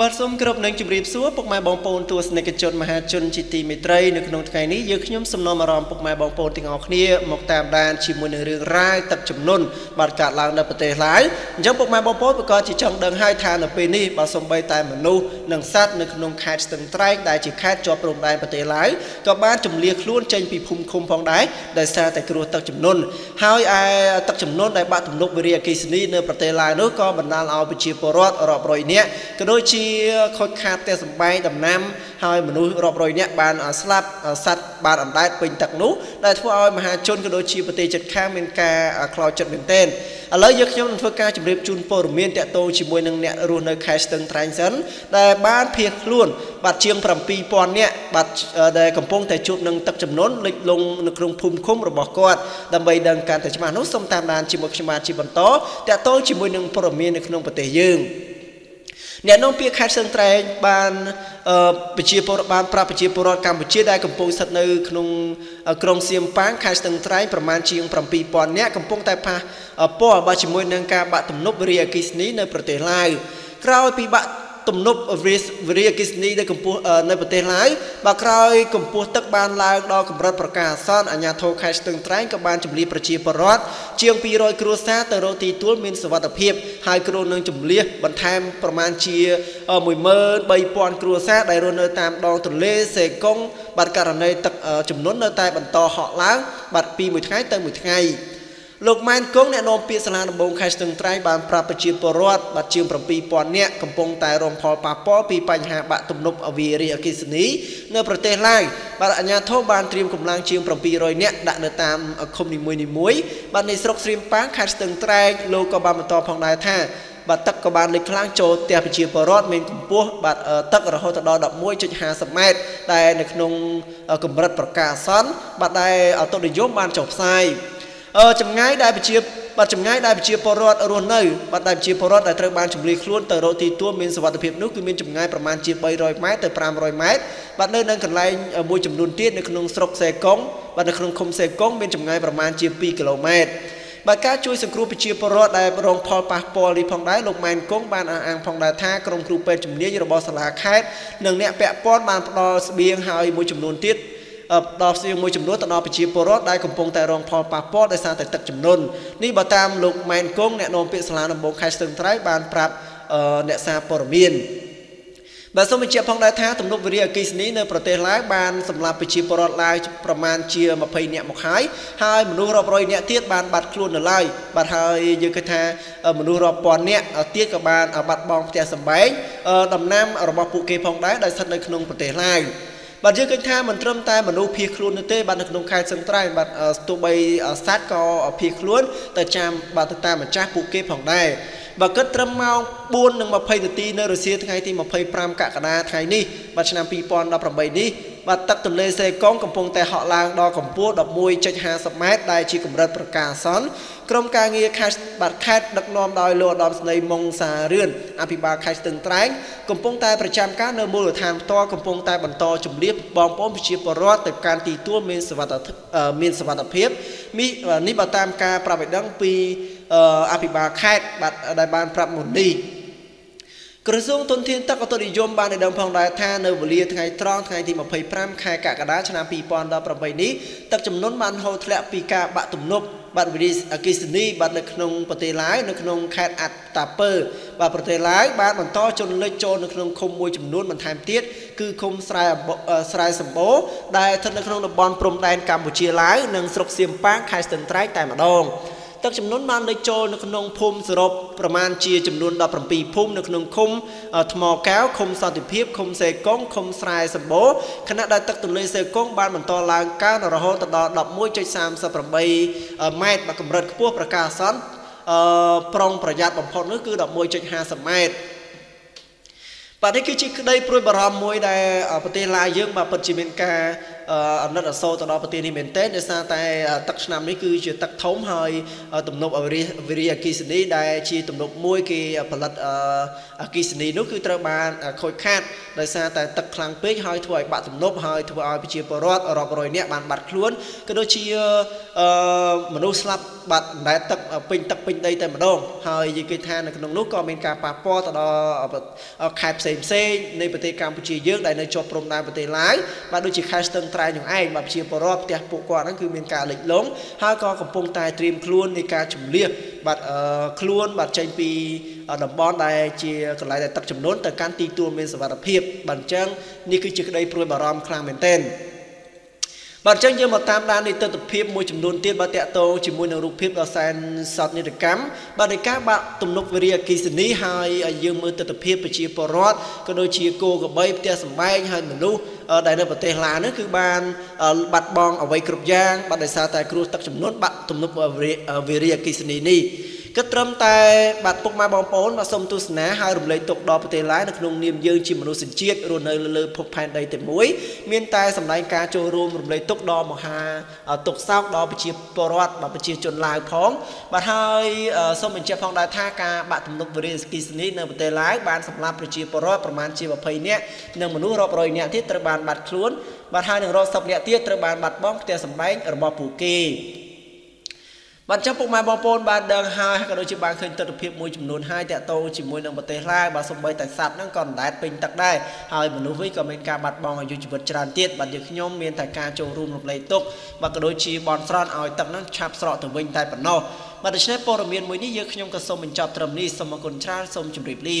បាទសូមគោរពនឹងជម្រាបសួរពុកម៉ែបងប្អូនទាំងអស់គ្នាមកតាមដានជាមួយនឹងរឿងរ៉ាវទឹកចំនួន ខុសខាតតែសម្បែងដំណាំហើយមនុស្សរាប់រយនាក់បានអាស្លាប់សត្វបានអណ្ដែតពេញទឹកនោះដែលធ្វើឲ្យមហាជនក៏ដូចជាប្រទេសជិតខាងមានការខ្លោចចិត្តមែនទែនឥឡូវយើងខ្ញុំនឹងធ្វើការជម្រាបជូនព័ត៌មានតាក់ទងជាមួយនឹងអ្នករស់នៅខេត្តស្ទឹងត្រែងសិនដែលបានភៀសខ្លួនបាទជាង អ្នកនំពាក្យខេត្តស្ទឹងត្រែងបានប្រជាពលរដ្ឋប្រជាពលរដ្ឋកម្ពុជាដែលកំពុងស្ថិតនៅក្នុងក្រុងសៀមប៉ាងខេត្តស្ទឹងត្រែងប្រមាណជាង 7,000 ទំនប់វិរិយអគ្គិសនីនៅប្រទេសឡាវក្រោយពីបាក់ទំនប់វិរិយអគ្គិសនីដែលកំពុងនៅប្រទេសឡាវដល់កម្រិតប្រកាសអាសន្នអាជ្ញាធរខេត្តស្ទឹងត្រែងក៏បានចម្លៀសប្រជាពលរដ្ឋជាង 200 គ្រួសារទៅរកទីទួលមានសុវត្ថិភាពហើយគ្រូនឹងចម្លៀសបន្ថែមប្រមាណជា 13000 គ្រួសារដែលរស់នៅតាមដងទន្លេសេកុងបាត់ករណីទឹកចំនួននៅតែបន្តហក់ឡើងបាត់ពីមួយថ្ងៃទៅមួយថ្ងៃ លោកម៉ែនកុងអ្នកនាំពាក្យសាលាដំបងខេត្តស្ទឹងត្រែងបានប្រាប់ប្រជាពលរដ្ឋបាទជាង បាទទឹកក៏បានលេចខ្លាំងចូលផ្ទះប្រជាពលរដ្ឋមានកម្ពស់បាទទឹករហូតដល់ 11.50 ម៉ែត្រដែលនៅក្នុងកម្រិតប្រកាសអាសន្នបាទដែលអតុនិយមបានចុះផ្សាយចម្ងាយដែល បាទចម្ងាយដែលប្រជាពលរដ្ឋរស់នៅបាទដែលប្រជាពលរដ្ឋដែលត្រូវបានចម្លៀសខ្លួនទៅរកទីទួលមានសុវត្ថិភាពនោះគឺមានចម្ងាយប្រមាណជា 300 ម៉ែត្រទៅ 500 ម៉ែត្របាទនៅនឹងកន្លែងមួយចំនួនទៀតនៅក្នុងស្រុកសេកុងបាទនៅក្នុងឃុំសេកុងមានចម្ងាយប្រមាណជា 2 គីឡូម៉ែត្រ បាទការជួយសង្គ្រោះប្រជាពលរដ្ឋដែលរងផលប៉ះពាល់នេះផងដែរលោកម៉ែនកុងបានអះអាងផងដែរថាក្រុមគ្រូពេទ្យជំនាញរបស់សាលាខេត្តនិងអ្នកពាក់ព័ន្ធបានផ្ដល់ស្បៀងហើយមួយចំនួនទៀត ដល់ស្បៀងមួយចំនួនទៅដល់ប្រជាពលរដ្ឋដែលកំពុងតែរងផលប៉ះពាល់ដោយសារតែទឹកចំនួននេះបើតាមលោកម៉ែនកុងអ្នកនាំពាក្យសាលាដំបងខេត្តស្ទឹងត្រែងបានប្រាប់អ្នកសារព័ត៌មាន បាទសូមបញ្ជាក់ផងដែរថាទំនប់វិរិយអគ្គិសនីនៅប្រទេសឡាវបានសម្លាប់ប្រជាពលរដ្ឋឡាវប្រមាណជា បាទយើងគិតថាមិនត្រឹមតែមនុស្សភៀសខ្លួននោះទេបាទនៅក្នុងខេត្តស្ទឹងត្រែងបាទស្ទោះបីសត្វក៏ភៀសខ្លួនតែចាំបាទទៅតាមម្ចាស់ពួកគេផងដែរបាទគិតត្រឹមម៉ោង 4:20 នាទី នៅរសៀលថ្ងៃទី 25 កក្កដាថ្ងៃ នេះ បាទ ឆ្នាំ 2018 នេះ បាទ ទឹក ទន្លេ សេកុង កំពុងតែ ហក់ឡើង ដល់ កម្ពស់ 11.50 ម៉ែត្រ ដែល ជា កម្រិត ប្រកាសអាសន្ន ក្រុមការងារខេត្តបាទខេត្តដឹកនាំដោយលោកឧត្តមស្នេហ៍ម៉ុងសារឿនអភិបាលខេត្តស្ទឹងត្រែងកំពុងតែប្រចាំការនៅមូលដ្ឋានផ្ទាល់កំពុងតែបន្តជំរាបបងប្អូនប្រជាពលរដ្ឋទៅកាន់ទីទួលមានសុវត្ថិភាពនេះបើតាមការប្រាប់ឲ្យដឹងពីអភិបាលខេត្តបាទដែលបានប្រាប់មុននេះក្រសួងធនធានទឹកអតុនិយមបានដឹងផងដែរថានៅវេលាថ្ងៃត្រង់ថ្ងៃទី 25 ខែកក្កដាឆ្នាំ2018នេះទឹកចំនួនបានហូរធ្លាក់ពីការបាក់ទំនប់បាទវិរិយអគ្គិសនីបាទនៅក្នុងប្រទេសឡាវនៅក្នុងខេត្តអាត់តាពើបាទប្រទេសឡាវបានបន្តជន់លិចចូលនៅក្នុងឃុំមួយចំនួនបន្ថែមទៀតគឺឃុំស្រែសម្បូរដែលស្ថិតនៅក្នុងតំបន់ព្រំដែនកម្ពុជាឡាវនិងស្រុកសៀមប៉ាងខេត្តស្ទឹងត្រែងតែម្ដងទឹកចំនួនបានលិចចូលនៅក្នុងភូមិសរុបប្រមាណជាចំនួន17ភូមិនៅក្នុងឃុំថ្មកែវឃុំសន្តិភាពឃុំសេកុងឃុំស្រែសម្បូរខណៈដែលទឹកទន្លេសេកុងបានបន្តឡើងកើនរហូតដល់ 11.38 ម៉ែត្របាទកម្រិតខ្ពស់ប្រកាសអាសន្នប្រុងប្រយ័ត្នបំផុតនោះគឺ 11.50 ម៉ែត្របាទនេះគឺជាក្តីព្រួយបារម្ភមួយដែលប្រទេសឡាវយើងបាទពិតជាមានការអណិតអសូរទៅដល់ប្រទេសនេះមែនទេដោយសារតែទឹកឆ្នាំនេះគឺជាទឹកធំហើយទំនប់វិរិយអគ្គិសនីដែលជាទំនប់មួយគេផលិត បាទដំណប់ហើយធ្វើឲ្យប្រជាពលរដ្ឋរອບរយនាក់បានបាត់ខ្លួនក៏ដូចជាមនុស្សស្លាប់បាត់ដែលទឹកពេញទឹកពេញដីតែម្ដងហើយនិយាយគេថានៅក្នុងនោះក៏មានការប៉ះពាល់ទៅដល់ខេត្តផ្សេងៗនៃប្រទេសកម្ពុជាយើងដែលនៅជាប់ព្រំដែនប្រទេសឡាវបាទដូចជាខេត្តស្ទឹងត្រែងយងឯងបាទប្រជាពលរដ្ឋផ្ទះពួកគាត់ហ្នឹងគឺមានការលិចលង់ហើយក៏កំពុងតែត្រៀមខ្លួននៃការជំនះបាទខ្លួនបាទចេញពីតំបន់ដែលជាកន្លែងដែលទឹកចំនួនទៅកាន់ទីទួលមានសុវត្ថិភាពបាទអញ្ចឹងនេះគឺជាក្តីព្រួយបារម្ភខ្លាំងមែនទិន បាទអញ្ចឹងយើងមកតាមដាននីតិទិភាពមួយចំនួនទៀតបាទតាក់ទងជាមួយនឹងរូបភាពដ៏ស្អាត ក៏ត្រឹមតែបាទពុកម៉ែបងប្អូនបាទសូមទស្សនាហើយរំលែកទុកដល់ប្រទេសឡាវក្នុងនាមយើងជាមនុស្សសេចក្តីរស់នៅលើភពផែនដីតែមួយមានតែសម្ដែងការចូលរួមរំលែកទុកដល់មហាទុក្ខសោកដល់ប្រជាពលរដ្ឋ បាទចំពោះម៉ែបងប្អូនបានដឹងហើយក៏ដូចជាបានឃើញទស្សនភាពមួយចំនួនហើយតាក់ទងជាមួយនឹងប្រទេសឡាវបាទសូម្បីតែសត្វហ្នឹងក៏មិនដែលពេញទឹកដែរហើយមនុស្សវិញក៏មានការបាត់បង់អាយុជីវិតច្រើនទៀតបាទយើងខ្ញុំមានតែការចូលរួមរំលែកទុកបាទក៏ដូចជាបនស្រន់ឲ្យទឹកហ្នឹងឆាប់ស្រកទៅវិញតែប៉ុណ្ណោះបាទដូច្នេះព័ត៌មានមួយនេះយើងខ្ញុំក៏សូមបញ្ចប់ត្រឹមនេះសូមអរគុណច្រើនសូមជម្រាបលា